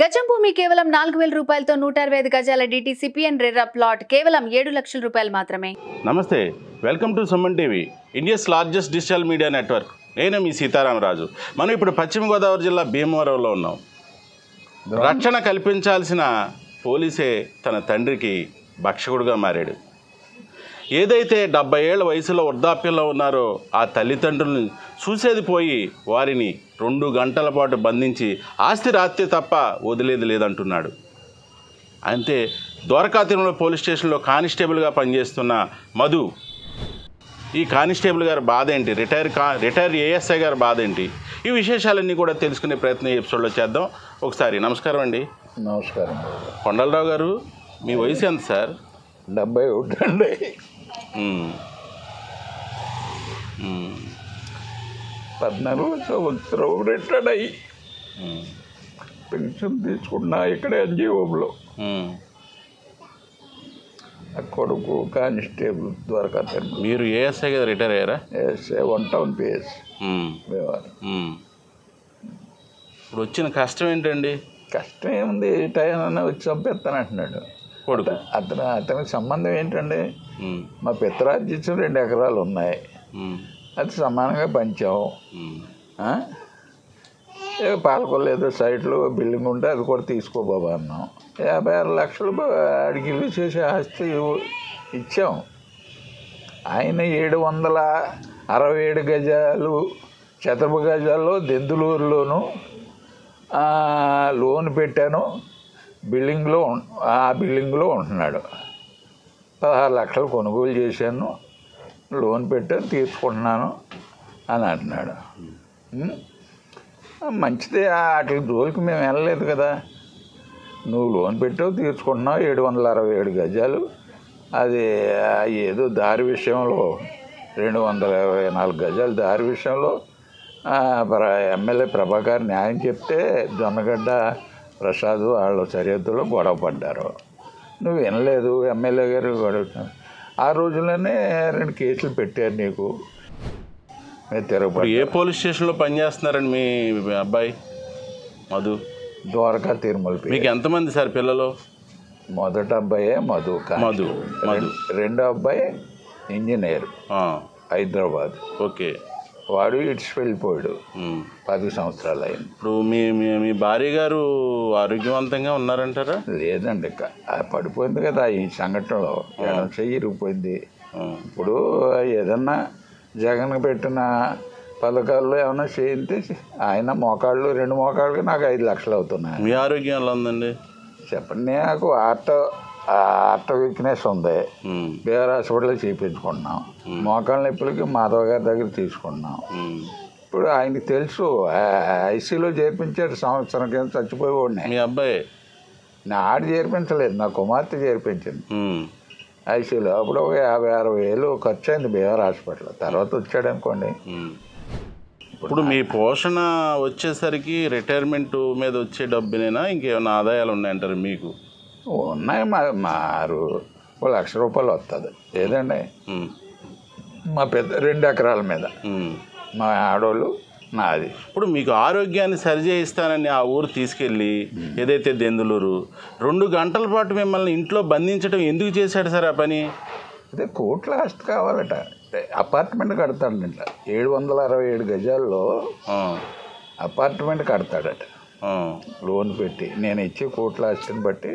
గజం భూమి కేవలం 4000 రూపాయలతో 165 గజాల డిటిసిపి అండ్ రెరా ప్లాట్ కేవలం 7 లక్షల రూపాయలు మాత్రమే. నమస్తే, welcome to Suman TV, India's largest digital media network. నేను మీ సీతారాం రాజు. మనం ఇప్పుడు పశ్చిమ గోదావరి జిల్లా భీమవరంలో ఉన్నాం. రక్షణ కల్పించాల్సిన పోలీసే తన తండ్రికి భక్షకుడుగా మారాడు. ఏదైతే 70 ఏళ్ల వయసులో వృద్ధాప్యంలో ఉన్నారో ఆ తల్లిదండ్రులను చూసేది పోయి వారిని 2 గంటల పాటు బంధించి ఆస్తి రాత్రి తప్ప వదిలేది లేదంటున్నాడు. అంతే, ద్వారకాతిరుమల పోలీస్ స్టేషన్లో కానిస్టేబుల్గా పనిచేస్తున్న మధు. ఈ కానిస్టేబుల్ గారి బాధ ఏంటి, రిటైర్ ఏఎస్ఐ గారి బాధ ఏంటి, ఈ విశేషాలన్నీ కూడా తెలుసుకునే ప్రయత్నం ఎపిసోడ్లో చేద్దాం. ఒకసారి నమస్కారం అండి. నమస్కారం. కొండలరావు గారు, మీ వయసు ఎంత సార్? 71 అండి. సంవత్సరం రిటైర్డ్ అయ్యి పెన్షన్ తీసుకున్నా ఇక్కడే ఎన్జిఓలో. కొడుకు కానిస్టేబుల్ ద్వారకా. మీరు ఏఎస్ఐ కదా రిటైర్ అయ్యారా? ASI 1 town PS. ఇప్పుడు వచ్చిన కష్టం ఏంటండి? కష్టం ఏముంది, రిటైర్ వచ్చి చంపేస్తానంటున్నాడు కొడుకు. అతనికి సంబంధం ఏంటండి? మా పిత్రార్జితం 2 ఎకరాలు ఉన్నాయి, అది సమానంగా పంచాము. పాలకొల్లు ఏదో సైట్లో బిల్డింగ్ ఉంటే అది కూడా తీసుకోబాబా అన్నాం. 56 లక్షలు అడిగి చేసే ఆస్తి ఇచ్చాం. ఆయన 767 గజాలు చదరపు గజాల్లో దెందులూరులోను లోన్ పెట్టాను. ఆ బిల్డింగ్లో ఉంటున్నాడు. 16 లక్షలు కొనుగోలు చేశాను, లోన్ పెట్టాను, తీసుకుంటున్నాను అని అంటున్నాడు. మంచిదే, వాటి జోలికి మేము వెళ్ళలేదు కదా. నువ్వు లోన్ పెట్టావు, తీర్చుకుంటున్నావు. 767 గజాలు, అది ఏదో దారి విషయంలో 224 గజాలు దారి విషయంలో ఎమ్మెల్యే ప్రభాకర్ న్యాయం చెప్తే జొన్నగడ్డ ప్రసాద్ వాళ్ళ సరిహద్దులో గొడవ పడ్డారు. నువ్వు వినలేదు, ఎమ్మెల్యే గారు గొడవ. ఆ రోజుల్లోనే 2 కేసులు పెట్టారు నీకు. ఏ పోలీస్ స్టేషన్లో పనిచేస్తున్నారండి మీ అబ్బాయి మధు? ద్వారకా తిరుమల. మీకు ఎంతమంది సార్ పిల్లలు? మొదటి అబ్బాయే మధు, రెండో అబ్బాయి ఇంజనీర్ హైదరాబాద్. ఓకే. వాడు ఇడ్స్ వెళ్ళిపోయాడు, 10 సంవత్సరాలు అయింది. ఇప్పుడు మీ మీ భార్య గారు ఆరోగ్యవంతంగా ఉన్నారంటారా? లేదండి, పడిపోయింది కదా ఈ సంఘటనలో, చెయ్యి ఇరిగిపోయింది. ఇప్పుడు ఏదన్నా జగన్ పెట్టిన పథకాల్లో ఏమైనా చేయితే ఆయన మోకాళ్ళు 2 మోకాళ్ళకి నాకు 5 లక్షలు అవుతున్నాయి. మీ ఆరోగ్యం ఎలా ఉందండి చెప్పండి? నాకు ఆర్ట్ వీక్నెస్ ఉంది, బీఆర్ హాస్పిటల్లో చేయించుకుంటున్నాం. మోకాళ్ళ నొప్పులకి మాధవ గారి దగ్గర తీసుకున్నాం. ఇప్పుడు ఆయనకి తెలుసు, ఐసీలో చేర్పించాడు. సంవత్సరం కింద చచ్చిపోయేవాడిని. మీ అబ్బాయి నా ఆడ చేర్పించలేదు, నా కుమార్తె చేర్పించింది ఐసీలో. అప్పుడు ఒక 50-60 వేలు ఖర్చు అయింది బీఆర్ హాస్పిటల్. తర్వాత వచ్చాడు అనుకోండి. ఇప్పుడు మీ పోషణ వచ్చేసరికి రిటైర్మెంట్ మీద వచ్చే డబ్బునైనా ఇంకేమైనా ఆదాయాలు ఉన్నాయంటారు మీకు? ఉన్నాయి, మారు 1 లక్ష రూపాయలు వస్తుంది. ఏదండి, మా పెద్ద 2 ఎకరాల మీద మా ఆడోళ్ళు నాది. ఇప్పుడు మీకు ఆరోగ్యాన్ని సరిచేయిస్తానని ఆ ఊరు తీసుకెళ్ళి ఏదైతే దెందులూరు 2 గంటల పాటు మిమ్మల్ని ఇంట్లో బంధించడం ఎందుకు చేశాడు సార్ ఆ పని? అదే కోట్ల ఆస్తి కావాలట, అపార్ట్మెంట్ కడతాడు. ఇంట్లో 767 గజాల్లో అపార్ట్మెంట్ కడతాడట లోన్ పెట్టి. నేను ఇచ్చి కోట్ల ఆస్తిని బట్టి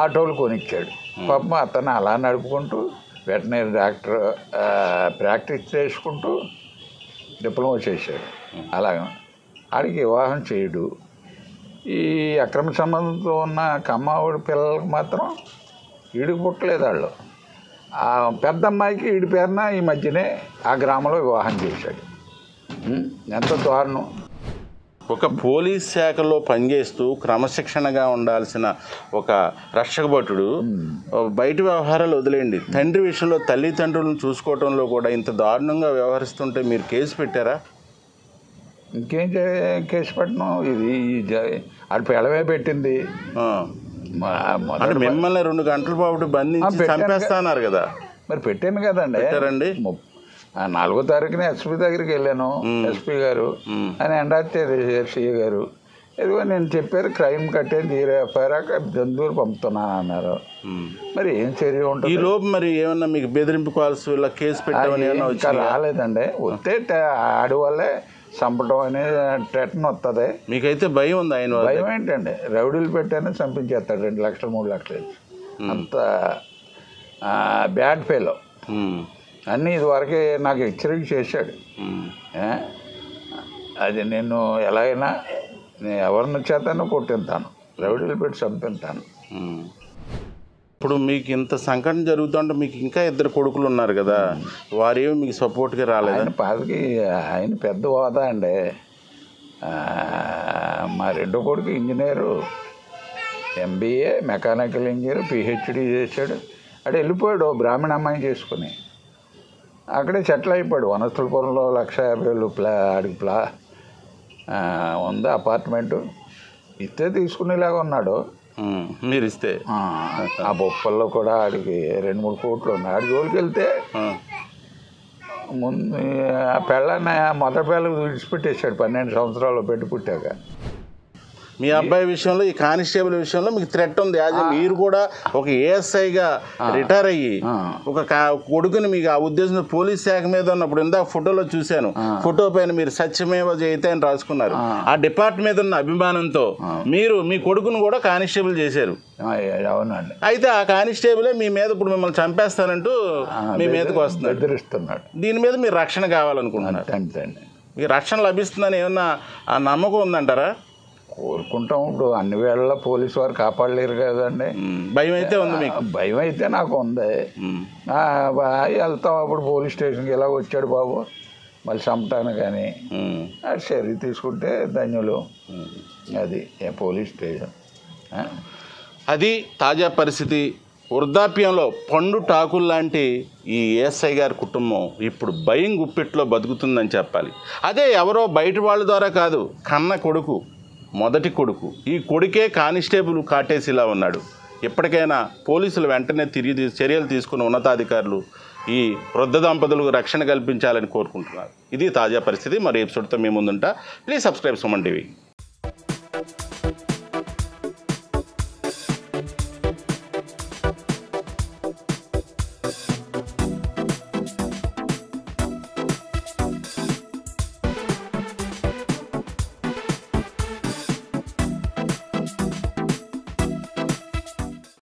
ఆటోలు కొనిచ్చాడు. పాపం అతను అలా నడుపుకుంటూ వెటనరీ డాక్టర్ ప్రాక్టీస్ చేసుకుంటూ డిప్లొమా చేశాడు. అలాగే ఆడికి వివాహం చేయడు. ఈ అక్రమ సంబంధంతో ఉన్న కమ్మావుడి పిల్లలకు మాత్రం ఈడికి పుట్టలేదు. వాళ్ళు పెద్ద అమ్మాయికి ఈడి పేరున ఈ మధ్యనే ఆ గ్రామంలో వివాహం చేశాడు. ఎంత దారుణం! ఒక పోలీస్ శాఖలో పనిచేస్తూ క్రమశిక్షణగా ఉండాల్సిన ఒక రక్షకభటుడు బయట వ్యవహారాలు వదిలేయండి, తండ్రి విషయంలో తల్లిదండ్రులను చూసుకోవడంలో కూడా ఇంత దారుణంగా వ్యవహరిస్తుంటే మీరు కేసు పెట్టారా? ఇంకేం కేసు పెట్టను, ఇది అది పిల్లవే పెట్టింది. మిమ్మల్ని 2 గంటల పాటు బంధించి చంపేస్తున్నారు కదా, మరి పెట్టాను కదండి. పెట్టారండి. 4వ తారీఖున ఎస్పీ దగ్గరికి వెళ్ళాను, ఎస్పీ గారు ఆయన ఎండార్టీఏ గారు ఏదో నేను చెప్పారు క్రైమ్ కట్టేది తీరేపారాక దందూరు పంపుతున్నాను అన్నారు. మరి ఏం చర్య ఉంటుంది? ఈ లోపు మరి ఏమన్నా మీకు బెదిరింపు కాల్స్ ఇలా కేసు పెట్టమని రాలేదండి, వస్తే ఆడవాళ్ళే చంపడం అనేది టెటన్ వస్తుంది. మీకైతే భయం ఉంది? ఆయన భయం ఏంటండి, రౌడీలు పెట్టానే చంపించేస్తాడు, 2 లక్షలు 3 లక్షలు అంత బ్యాడ్ ఫెలో అన్నీ. ఇదివరకే నాకు హెచ్చరిక చేశాడు, అది నేను ఎలాగైనా నేను ఎవరిని చేతను కొట్టింతాను, రౌడీలు పెట్టి చంపిస్తాను. ఇప్పుడు మీకు ఇంత సంఘటన జరుగుతుంటే మీకు ఇంకా 2 కొడుకులు ఉన్నారు కదా, వారేమి మీకు సపోర్ట్గా రాలేదు? పాతకి ఆయన పెద్ద హోదా అండి, మా 2వ కొడుకు engineer, MBA mechanical engineer, PhD చేశాడు. అటు వెళ్ళిపోయాడు బ్రాహ్మణ అమ్మాయి చేసుకుని, అక్కడే చెట్లు అయిపోయాడు. వనస్థలపురంలో 150,000 అడిగి ఉంది అపార్ట్మెంటు, ఇస్తే తీసుకునేలాగా ఉన్నాడు. మీరు ఇస్తే ఆ బొప్పల్లో కూడా ఆడికి 2-3 కోట్లు ఉన్నాయి. ఆడి జోలికి వెళ్తే ముందు ఆ పెళ్ళని మొదటి పిల్లలకు విడిచిపెట్టేశాడు, 12 సంవత్సరాలు పెట్టి పుట్టాక. మీ అబ్బాయి విషయంలో, ఈ కానిస్టేబుల్ విషయంలో మీకు థ్రెట్ ఉంది. యాజ్ మీరు కూడా ఒక ASIగా రిటైర్ అయ్యి ఒక కొడుకుని మీకు ఆ ఉద్దేశంతో పోలీస్ శాఖ మీద ఉన్నప్పుడు ఇందాక ఫోటోలో చూశాను, ఫోటో పైన మీరు సత్యమేవ జయతే అని రాసుకున్నారు. ఆ డిపార్ట్ మీద ఉన్న అభిమానంతో మీరు మీ కొడుకును కూడా కానిస్టేబుల్ చేశారు. అవునండి. అయితే ఆ కానిస్టేబులే మీ మీద ఇప్పుడు మిమ్మల్ని చంపేస్తానంటూ మీ మీదకు వస్తున్నాడు. దీని మీద మీరు రక్షణ కావాలనుకుంటున్నారు అంతే. మీకు రక్షణ లభిస్తుందని ఏమన్నా ఆ నమ్మకం ఉందంటారా? కోరుకుంటాం. ఇప్పుడు అన్ని వేళల్లో పోలీసు వారు కాపాడలేరు కదండి, భయం అయితే ఉంది మీకు? భయం అయితే నాకు ఉంది. వెళ్తాం అప్పుడు పోలీస్ స్టేషన్కి, ఇలా వచ్చాడు బాబు మళ్ళీ చంపటాను కానీ అది చర్య తీసుకుంటే ధన్యులు. అది పోలీస్ స్టేషన్. అది తాజా పరిస్థితి. వృద్ధాప్యంలో పండు టాకులు లాంటి ఈ ASI గారి కుటుంబం ఇప్పుడు భయం గుప్పెట్లో బతుకుతుందని చెప్పాలి. అదే ఎవరో బయట వాళ్ళ ద్వారా కాదు, కన్న కొడుకు, మొదటి కొడుకు, ఈ కొడుకే కానిస్టేబుల్ కాటేసిలా ఉన్నాడు. ఎప్పటికైనా పోలీసులు వెంటనే తిరిగి చర్యలు తీసుకున్న ఉన్నతాధికారులు ఈ వృద్ధ దంపతులకు రక్షణ కల్పించాలని కోరుకుంటున్నారు. ఇది తాజా పరిస్థితి. మరి ఎపిసోడ్తో మేము ముందుంటా. Please subscribe Suman TV.